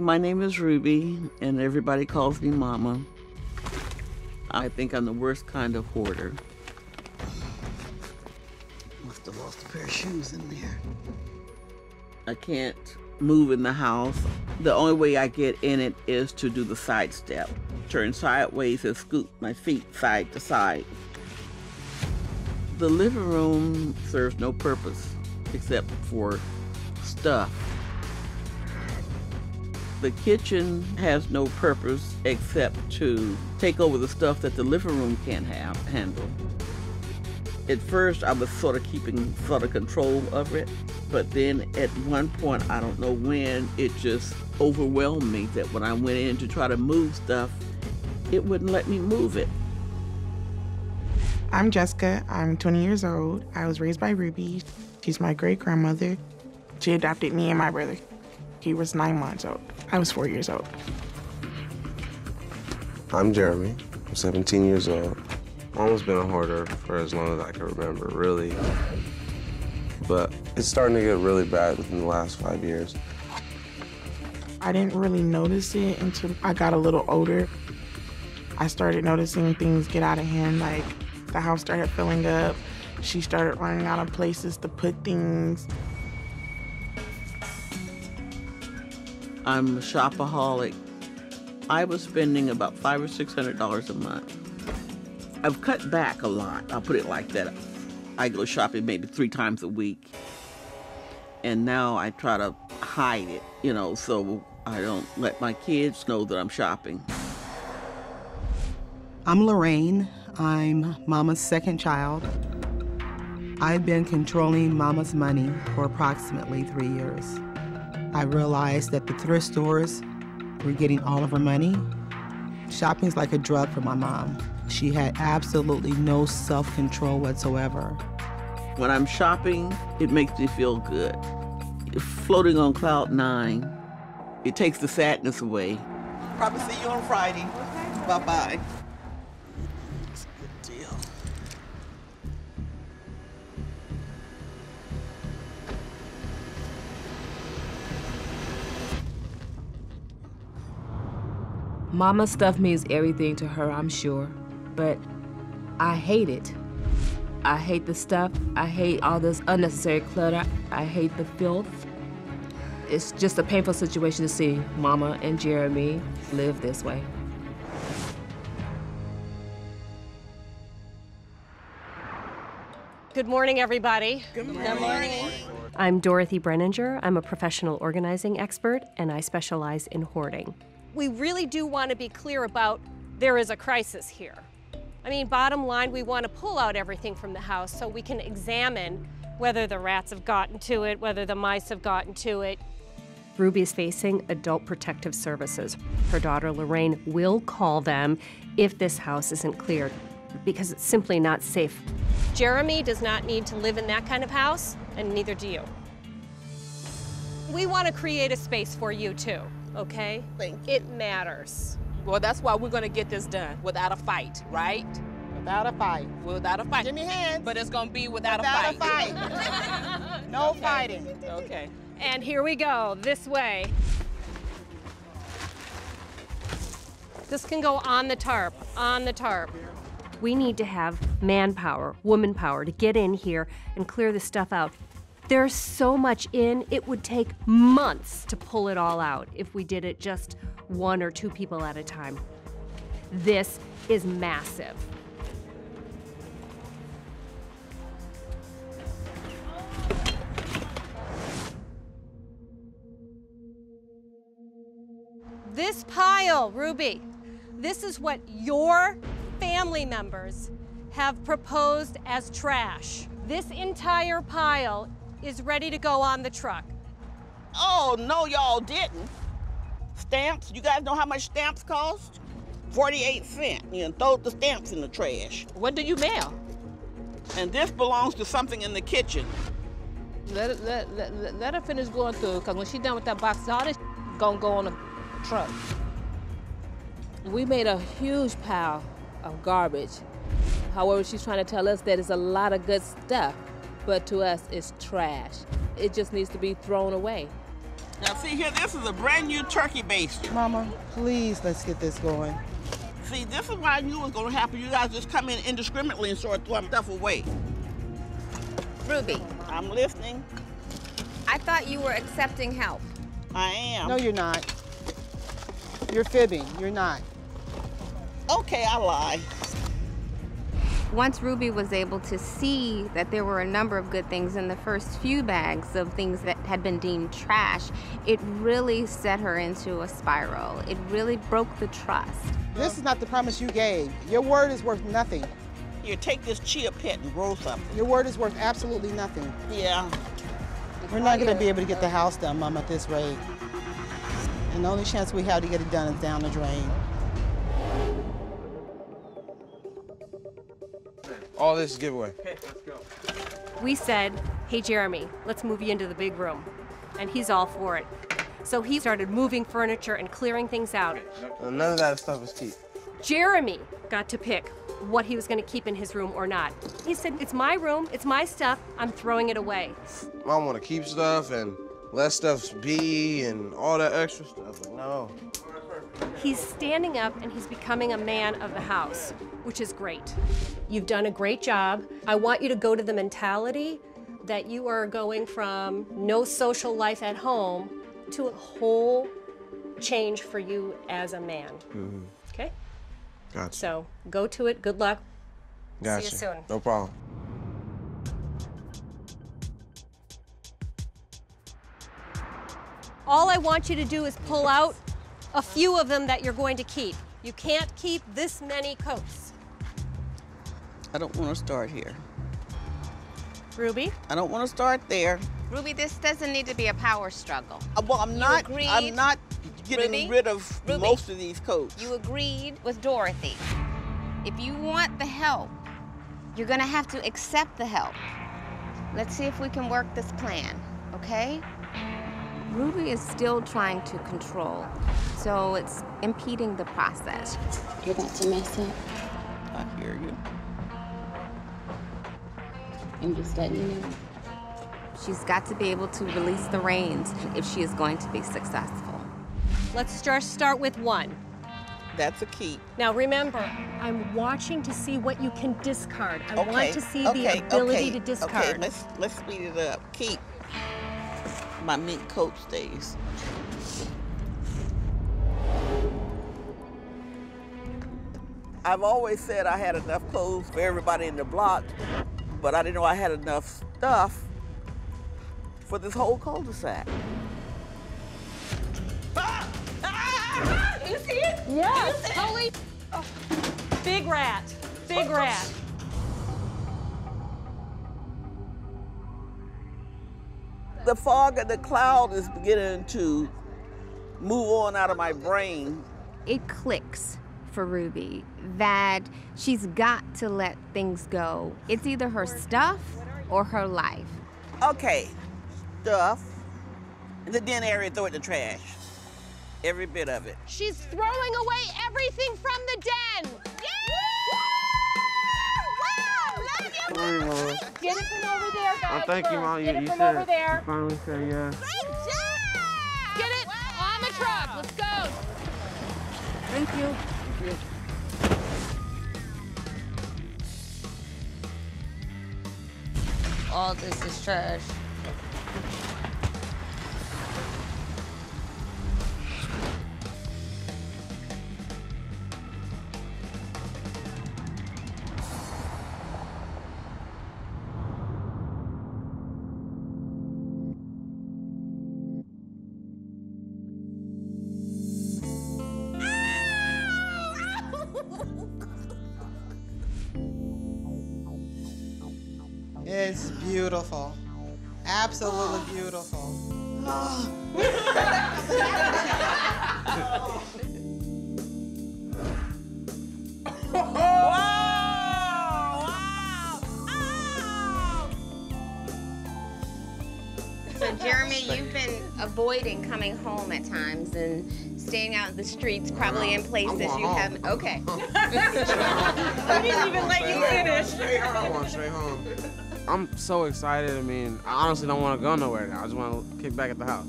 My name is Ruby, and everybody calls me Mama. I think I'm the worst kind of hoarder. Must have lost a pair of shoes in there. I can't move in the house. The only way I get in it is to do the side step. Turn sideways and scoop my feet side to side. The living room serves no purpose except for stuff. The kitchen has no purpose except to take over the stuff that the living room can't handle. At first, I was sort of keeping control of it, but then at one point, I don't know when, it just overwhelmed me that when I went in to try to move stuff, it wouldn't let me move it. I'm Jessica. I'm 20 years old. I was raised by Ruby. She's my great-grandmother. She adopted me and my brother. He was 9 months old. I was 4 years old. I'm Jeremy. I'm 17 years old. I've almost been a hoarder for as long as I can remember, really. But it's starting to get really bad within the last 5 years. I didn't really notice it until I got a little older. I started noticing things get out of hand, like the house started filling up. She started running out of places to put things. I'm a shopaholic. I was spending about $500 or $600 a month. I've cut back a lot, I'll put it like that. I go shopping maybe 3 times a week. And now I try to hide it, you know, so I don't let my kids know that I'm shopping. I'm Lorraine. I'm Mama's second child. I've been controlling Mama's money for approximately 3 years. I realized that the thrift stores were getting all of her money. Shopping's like a drug for my mom. She had absolutely no self-control whatsoever. When I'm shopping, it makes me feel good. It's floating on cloud nine. It takes the sadness away. Probably see you on Friday. Okay. Bye-bye. That's a good deal. Mama's stuff means everything to her, I'm sure, but I hate it. I hate the stuff. I hate all this unnecessary clutter. I hate the filth. It's just a painful situation to see Mama and Jeremy live this way. Good morning, everybody. Good morning. Good morning. I'm Dorothy Brenninger. I'm a professional organizing expert, and I specialize in hoarding. We really do want to be clear about there is a crisis here. I mean, bottom line, we want to pull out everything from the house so we can examine whether the rats have gotten to it, whether the mice have gotten to it. Ruby is facing Adult Protective Services. Her daughter Lorraine will call them if this house isn't cleared because it's simply not safe. Jeremy does not need to live in that kind of house, and neither do you. We want to create a space for you too. Okay? It matters. Well, that's why we're going to get this done without a fight, right? Without a fight. Without a fight. Give me hands. But it's going to be without a fight. No okay. Fighting. Okay. And here we go, this way. This can go on the tarp, on the tarp. We need to have manpower, woman power to get in here and clear this stuff out. There's so much in, it would take months to pull it all out if we did it just 1 or 2 people at a time. This is massive. This pile, Ruby, this is what your family members have proposed as trash. This entire pile is ready to go on the truck. Oh, no, y'all didn't. Stamps, you guys know how much stamps cost? 48 cents, you know, throw the stamps in the trash. What do you mail? And this belongs to something in the kitchen. Let her finish going through, because when she's done with that box, all this gonna go on the truck. We made a huge pile of garbage. However, she's trying to tell us that it's a lot of good stuff. But to us, it's trash. It just needs to be thrown away. Now see here, this is a brand new turkey baster. Mama, please, let's get this going. See, this is what I knew was going to happen. You guys just come in indiscriminately and start throwing stuff away. Ruby. I'm listening. I thought you were accepting help. I am. No, you're not. You're fibbing. You're not. Okay, I lie. Once Ruby was able to see that there were a number of good things in the first few bags of things that had been deemed trash, it really set her into a spiral. It really broke the trust. This is not the promise you gave. Your word is worth nothing. Here, take this chia pet and roll something. Your word is worth absolutely nothing. Yeah. We're not going to be able to get the house done, Mom, at this rate. And the only chance we have to get it done is down the drain. All this is giveaway. Okay, let's go. We said, hey, Jeremy, let's move you into the big room. And he's all for it. So he started moving furniture and clearing things out. Well, none of that stuff was cheap. Jeremy got to pick what he was going to keep in his room or not. He said, it's my room, it's my stuff, I'm throwing it away. Mom want to keep stuff and let stuff be and all that extra stuff. No. He's standing up and he's becoming a man of the house, which is great. You've done a great job. I want you to go to the mentality that you are going from no social life at home to a whole change for you as a man. Mm-hmm. Okay? Gotcha. So go to it. Good luck. Gotcha. See you soon. No problem. All I want you to do is pull out a few of them that you're going to keep. You can't keep this many coats. I don't want to start here. Ruby? I don't want to start there. Ruby, this doesn't need to be a power struggle. Well, I'm not getting rid of most of these coats. You agreed with Dorothy. If you want the help, you're going to have to accept the help. Let's see if we can work this plan, okay? Ruby is still trying to control, so it's impeding the process. You're about to mess up. I hear you. I'm just letting you know. She's got to be able to release the reins if she is going to be successful. Let's just start with one. That's a key. Now remember, I'm watching to see what you can discard. I want to see the ability to discard. Okay, let's speed it up. Keep. My mink coat stays. I've always said I had enough clothes for everybody in the block, but I didn't know I had enough stuff for this whole cul-de-sac. Ah! Ah! You see it? Yes. See it? Holy! Oh. Big rat. Big rat. The fog and the cloud is beginning to move on out of my brain. It clicks for Ruby that she's got to let things go. It's either her stuff or her life. Okay, stuff, and then area, throw it in the trash. Every bit of it. She's throwing away everything from the den. Get it from over there, guys. Oh, thank you, Mom. Get it from over there. Finally said yeah. Great job! Get it on the truck. Let's go. Thank you. Thank you. All this is trash. It's beautiful. Absolutely beautiful. So, Jeremy, you've been avoiding coming home at times and staying out in the streets, probably in places you haven't. Okay. I didn't even let you finish. I want to stay home. I'm so excited. I mean, I honestly don't want to go nowhere now. I just want to kick back at the house.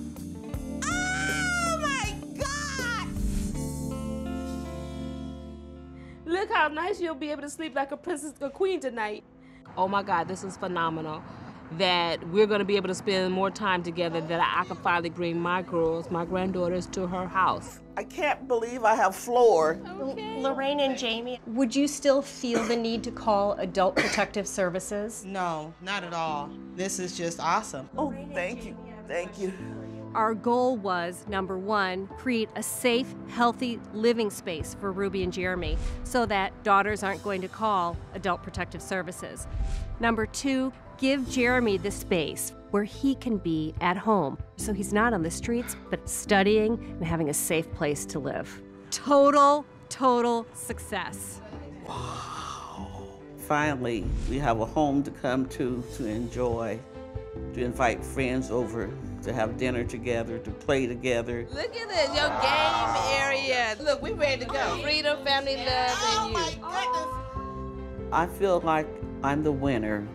job nice, you'll be able to sleep like a princess or queen tonight. Oh my God, this is phenomenal that we're going to be able to spend more time together, that I can finally bring my girls, my granddaughters, to her house. I can't believe I have floored. Okay. Lorraine and Jamie, would you still feel the need to call Adult Protective Services? No, not at all. This is just awesome. Oh, thank you. Thank you. Our goal was, number one, create a safe, healthy living space for Ruby and Jeremy so that daughters aren't going to call Adult Protective Services. Number two, give Jeremy the space where he can be at home so he's not on the streets, but studying and having a safe place to live. Total, total success. Wow. Finally, we have a home to come to enjoy, to invite friends over, to have dinner together, to play together. Look at this, your game area. Look, we're ready to go. Freedom, family, love, and you. Oh my goodness. I feel like I'm the winner,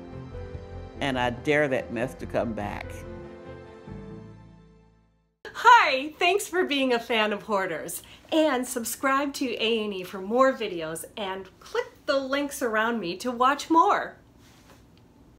and I dare that mess to come back. Hi, thanks for being a fan of Hoarders. And subscribe to A&E for more videos and click the links around me to watch more.